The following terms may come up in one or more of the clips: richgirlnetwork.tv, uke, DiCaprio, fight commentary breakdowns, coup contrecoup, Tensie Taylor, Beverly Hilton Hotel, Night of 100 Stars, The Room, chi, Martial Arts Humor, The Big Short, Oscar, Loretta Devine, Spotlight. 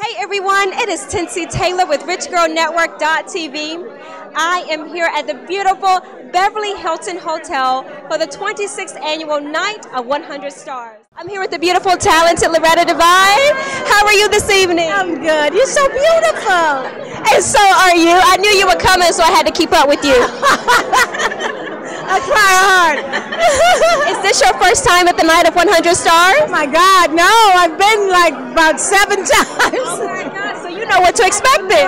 Hey everyone, it is Tensie Taylor with richgirlnetwork.tv. I am here at the beautiful Beverly Hilton Hotel for the 26th annual Night of 100 Stars. I'm here with the beautiful, talented Loretta Devine. How are you this evening? I'm good. You're so beautiful. And so are you. I knew you were coming, so I had to keep up with you. I try hard. Is this your first time at the Night of 100 Stars? Oh my God, no. I've been like about 7 times. Oh my God, so you know what to expect then.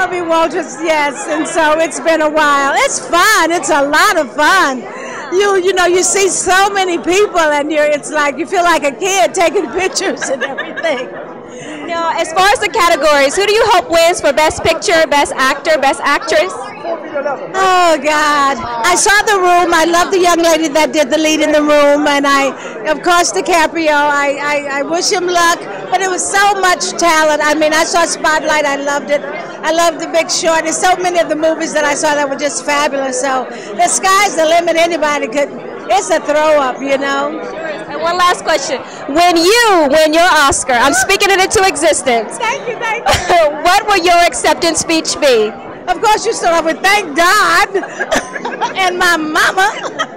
Yes, and so it's been a while. It's fun. It's a lot of fun. You know, you see so many people and it's like you feel like a kid taking pictures and everything. Now, as far as the categories, who do you hope wins for Best Picture, Best Actor, Best Actress? Oh, God. I saw The Room. I love the young lady that did the lead in The Room. And of course, DiCaprio. I wish him luck. But it was so much talent. I mean, I saw Spotlight. I loved it. I love The Big Short. There's so many of the movies that I saw that were just fabulous. So the sky's the limit. Anybody could. It's a throw-up, you know. And one last question. When you win your Oscar, I'm speaking it into existence. Thank you, thank you. What will your acceptance speech be? Of course, you still have to thank God and my mama.